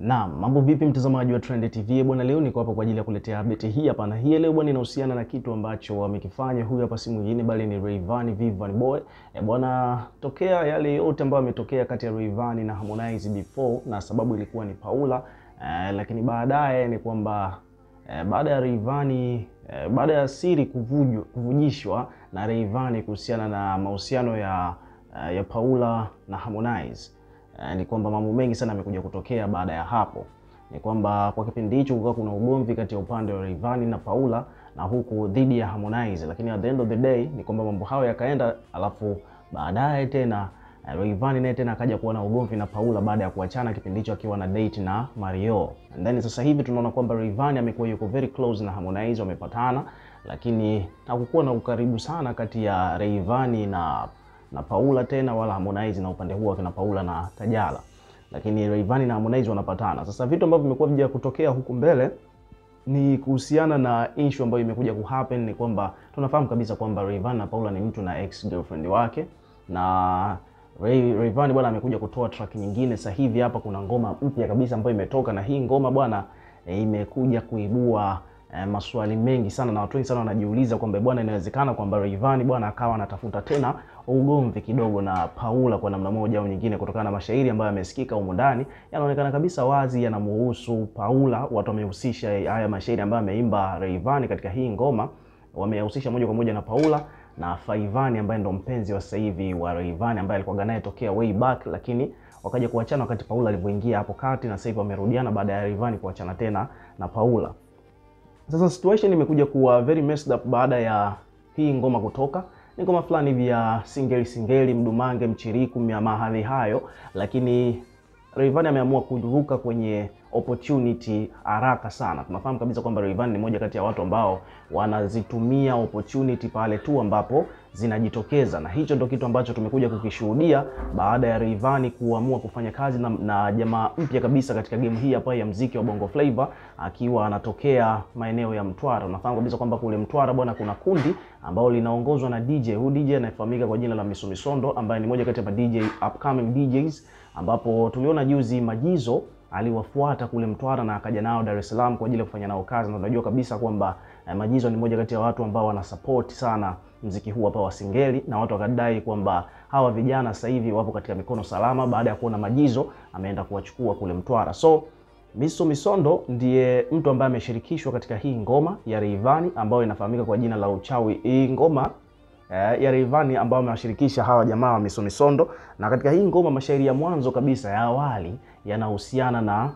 Na mambo vipi mtazamaji wa Trend TV bwana, leo niko hapa kwa ajili ya kuletea update hii hapa, na hii leo bwana inahusiana na kitu ambacho wamekifanya. Huyu hapa si mwingine bali ni Rayvanny Vivian Boy. Bwana, tokea yale yote ambayo yametokea kati ya Rayvanny na Harmonize before, na sababu ilikuwa ni Paula, lakini baadaye ni kwamba baada ya Rayvanny baada ya siri kuvujishwa na Rayvanny kuhusiana na mahusiano ya Paula na Harmonize, ni kwamba mambo mengi sana yamekuja kutokea baada ya hapo. Ni kwamba kwa kipindi hicho kulikuwa kuna ugomvi kati ya upande wa Rayvanny na Paula na huku dhidi ya Harmonize, lakini at the end of the day ni kwamba mambo hayo yakaenda, alafu baadaye tena Rayvanny naye tena akaja kuwa na ugomvi na Paula baada ya kuachana kipindi hicho akiwa na date na Mario. And then sasa hivi tunaona kwamba Rayvanny amekuwa yuko very close na Harmonize, wamepatana, lakini hakukuwa na ukaribu sana kati ya Rayvanny na Paula tena, wala Harmonize na upande huo kina Paula na Tajala, lakini Rayvanny na Harmonize wanapatana. Sasa vitu ambavyo vimekuwa vija kutokea huku mbele ni kuhusiana na issue ambayo imekuja kuhappen. Ni kwamba tunafahamu kabisa kwamba Rayvanny na Paula ni mtu na ex girlfriend wake, na Rayvanny bwana amekuja kutoa track nyingine. Sasa hivi hapa kuna ngoma mpya kabisa ambayo imetoka, na hii ngoma bwana imekuja kuibua maswali mengi sana, na watu wengi sana wanajiuliza kwamba bwana, inawezekana kwamba Rayvanny bwana akawa anatafuta tena ugomvi kidogo na Paula kwa namna moja au nyingine, kutokana na mashairi ambayo yamesikika huko ndani. Yanaonekana kabisa wazi yanamhusu Paula, watu wamehusisha haya mashairi ambayo ameimba Rayvanny katika hii ngoma, wameyahusisha moja kwa moja na Paula na Fayvanny ambaye ndo mpenzi wa sasa hivi wa Rayvanny, ambaye alikuwa naye tokea way back, lakini wakaja kuachana wakati Paula alipoingia hapo kati, na sasa hivi wamerudiana baada ya Rayvanny kuachana tena na Paula. Sasa situation imekuja kuwa very messed up baada ya hii ngoma kutoka. Ni ngoma fulani vya singeli, mdumange, mchiriku, miamahali hayo, lakini Rayvanny ameamua kuduruka kwenye opportunity haraka sana. Tunafahamu kabisa kwamba Rayvanny ni moja kati ya watu ambao wanazitumia opportunity pale tu ambapo zinajitokeza, na hicho ndo kitu ambacho tumekuja kukishuhudia baada ya Rayvanny kuamua kufanya kazi na jamaa mpya kabisa katika game hii hapa ya muziki wa Bongo Flavor, akiwa anatokea maeneo ya Mtwara. Unafahamu kabisa kwamba kule Mtwara bwana kuna kundi ambao linaongozwa na DJ. Huyu DJ anafahamika kwa jina la Misumisondo, ambaye ni moja kati ya DJ upcoming DJs, ambapo tuliona juzi Majizo aliwafuata kule Mtwara na akaja nao Dar es Salaam kwa ajili ya kufanya nao kazi, na unajua kabisa kwamba Majizo ni moja kati ya watu ambao wana support sana muziki huu hapa wa singeli, na watu wakadai kwamba hawa vijana sasa hivi wapo katika mikono salama baada ya kuona Majizo ameenda kuwachukua kule Mtwara. So Misumisondo ndiye mtu ambaye ameshirikishwa katika hii ngoma ya Rayvanny ambayo inafahamika kwa jina la Uchawi. Hii ngoma ya Rayvanny ambao amewashirikisha hawa jamaa wa Misumisondo, na katika hii ngoma mashairi ya mwanzo kabisa ya awali yanahusiana na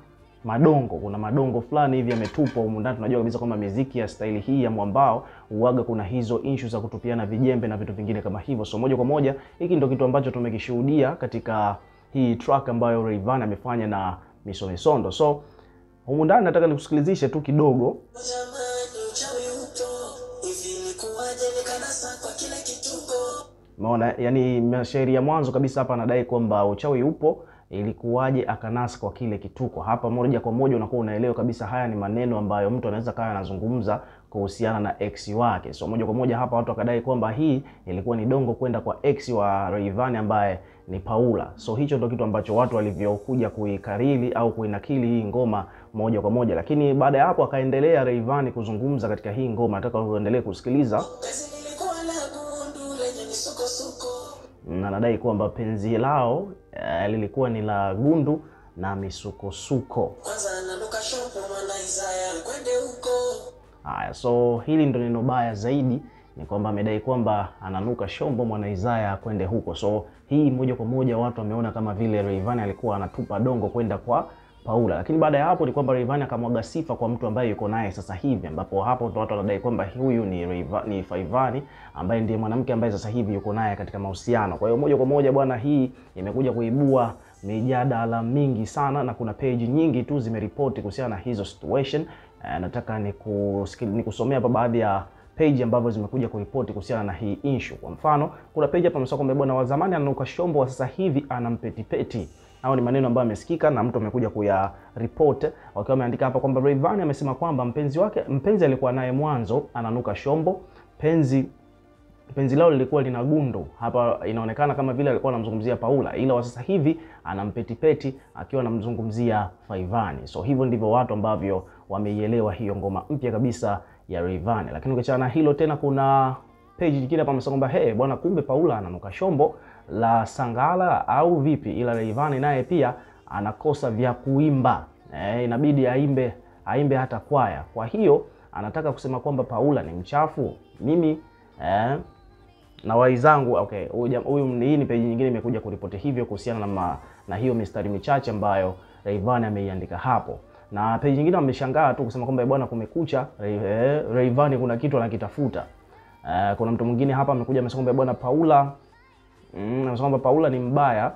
madongo. Kuna madongo fulani hivi yametupwa huko ndani. Tunajua kabisa kwamba muziki ya staili hii ya mwambao uaga kuna hizo issues za kutupiana vijembe na vitu vingine kama hivyo. So moja kwa moja hiki ndio kitu ambacho tumekishuhudia katika hii track ambayo Rayvanny amefanya na Misumisondo. So huko ndani nataka nikusikilizishe tu kidogo. Maona, yani mashairi ya mwanzo kabisa hapa anadai kwamba uchawi upo, ilikuwaje akanasa kwa kile kituko. Hapa moja kwa moja unakuwa unaelewa kabisa haya ni maneno ambayo mtu anaweza kawa anazungumza kuhusiana na ex wake. So moja kwa moja hapa watu wakadai kwamba hii ilikuwa ni dongo kwenda kwa ex wa Rayvanny ambaye ni Paula. So hicho ndio kitu ambacho watu walivyokuja kuikarili au kuinakili hii ngoma moja kwa moja. Lakini baada ya hapo akaendelea Rayvanny kuzungumza katika hii ngoma. Nataka uendelee kusikiliza. Na nadai kwamba penzi lao lilikuwa ni la gundu na misukosuko. Haya, so hili ndo neno baya zaidi, ni kwamba amedai kwamba ananuka shombo mwana Isaya kwende huko. So hii moja kwa moja watu wameona kama vile Rayvanny alikuwa anatupa dongo kwenda kwa Paula. Lakini baada ya hapo ni kwamba Rayvanny akamwaga sifa kwa mtu ambaye yuko naye sasa hivi, ambapo hapo watu wanadai kwamba huyu ni Fayvanny ambaye ndiye mwanamke ambaye sasa hivi yuko naye katika mahusiano. Kwa hiyo moja kwa moja bwana, hii imekuja kuibua mijadala mingi sana, na kuna page nyingi tu zimeripoti kuhusiana na hizo situation. Nataka nikusomea hapa baadhi ya page ambazo zimekuja kuripoti kuhusiana na hii issue. Kwa mfano, kuna page hapa msako mbona wa zamani ananuka shombo, wa sasa hivi anampetipeti. Hao ni maneno ambayo yamesikika na mtu amekuja kuyareport wakiwa wameandika hapa kwamba Rayvanny amesema kwamba mpenzi alikuwa naye mwanzo ananuka shombo, penzi penzi lao lilikuwa lina gundo. Hapa inaonekana kama vile alikuwa anamzungumzia Paula, ila wa sasa hivi anampetipeti akiwa anamzungumzia Fayvanny. So hivyo ndivyo watu ambavyo wameielewa hiyo ngoma mpya kabisa ya Rayvanny. Lakini ukiachana na hilo tena kuna page nyingine hapa msema kwamba hey bwana, kumbe Paula ananuka shombo la sangala au vipi, ila Rayvanny naye pia anakosa vya kuimba. Inabidi aimbe hata kwaya. Kwa hiyo anataka kusema kwamba Paula ni mchafu. Mimi na waizangu, okay, huyu ni page nyingine imekuja kuripoti hivyo kuhusiana na hiyo mistari michache ambayo Rayvanny ameiandika hapo. Na page nyingine wameshangaa tu kusema kwamba bwana, kumekucha, Rayvanny kuna kitu anakitafuta. Kuna mtu mwingine hapa amekuja amesema kwamba bwana Paula amesema kwamba Paula ni mbaya,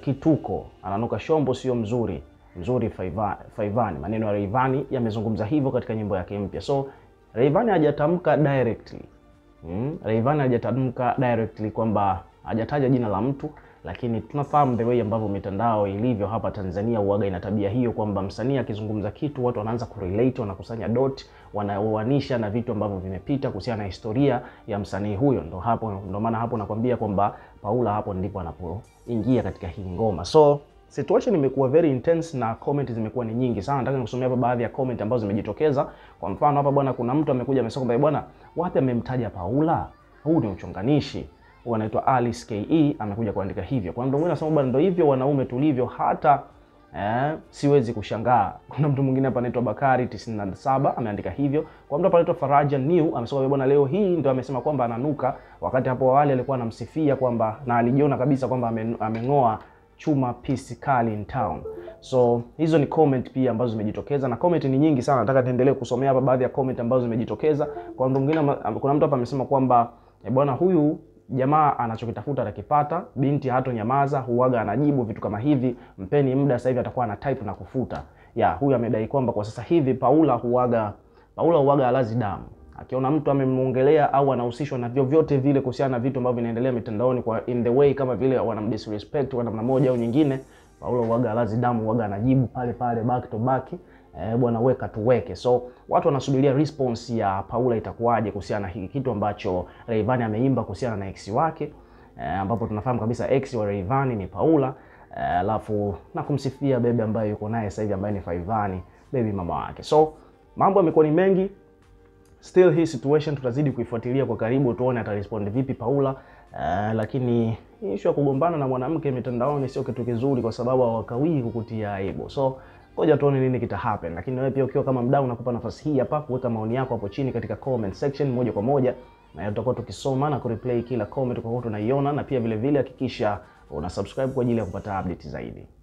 kituko, ananuka shombo sio mzuri. Mzuri Fayvanny. Maneno ya Rayvanny yamezungumza hivyo katika nyimbo yake mpya. So Rayvanny hajatamka directly. Rayvanny hajatamka directly kwamba hajataja jina la mtu, lakini tunafahamu the way ambavyo mitandao ilivyo hapa Tanzania huaga ina tabia hiyo kwamba msanii akizungumza kitu watu wanaanza kurelate, wanakusanya dot, wanaoanisha na vitu ambavyo vimepita kuhusiana na historia ya msanii huyo. Ndo maana hapo nakwambia kwamba Paula hapo ndipo anapoingia katika hii ngoma. So situation imekuwa very intense na comment zimekuwa ni nyingi sana. Nataka nikusomea hapa baadhi ya comment ambazo zimejitokeza. Kwa mfano hapa bwana, kuna mtu amekuja amesema kwamba bwana, wapi amemtaja Paula? Huu ni uchonganishi. Huyu anaitwa Alice KE amekuja kuandika hivyo. Kwa mtu mwingine anasema bwana, ndio hivyo wanaume tulivyo, hata siwezi kushangaa. Kuna mtu mwingine hapa anaitwa Bakari 97 ameandika hivyo. Kwa mtu hapa anaitwa Faraja New amesema bwana, leo hii ndio amesema kwamba ananuka, wakati hapo awali alikuwa anamsifia kwamba na alijiona kabisa kwamba amengoa chuma pisi kali in town. So hizo ni comment pia ambazo zimejitokeza, na comment ni nyingi sana. Nataka niendelee kusomea hapa baadhi ya comment ambazo zimejitokeza. Kwa mtu mwingine, kuna mtu hapa amesema kwamba bwana, huyu jamaa anachokitafuta atakipata, binti hatonyamaza, huaga anajibu vitu kama hivi, mpeni muda, sasa hivi atakuwa ana type na kufuta. Ya, huyu amedai kwamba kwa sasa hivi Paula huaga alazi damu. Akiona mtu amemwongelea au anahusishwa na vyovyote vile kuhusiana na vitu ambavyo vinaendelea mitandaoni kwa in the way kama vile wanamdisrespect kwa namna moja au nyingine, Paula huaga alazi damu, huaga anajibu pale pale back to back. Bwana weka tuweke. So watu wanasubiria response ya Paula itakuwaje kuhusiana na hiki kitu ambacho Rayvanny ameimba kuhusiana na ex wake, ambapo tunafahamu kabisa ex wa Rayvanny ni Paula, alafu na kumsifia bebe ambaye yuko naye sasa hivi ambaye ni Fayvanny, baby mama wake. So mambo yamekuwa ni mengi. Still hii situation tutazidi kuifuatilia kwa karibu, tuone atarespond vipi Paula. Lakini issue ya kugombana na mwanamke mitandaoni sio kitu kizuri, kwa sababu hawakawii kukutia aibu. So ngoja tuone nini kita happen. Lakini wewe pia ukiwa kama mdau, unakupa nafasi hii hapa kuweka maoni yako hapo chini katika comment section moja kwa moja, na tutakuwa tukisoma na kureplay kila comment kwa sababu tunaiona. Na pia vile vile hakikisha una subscribe kwa ajili ya kupata update zaidi.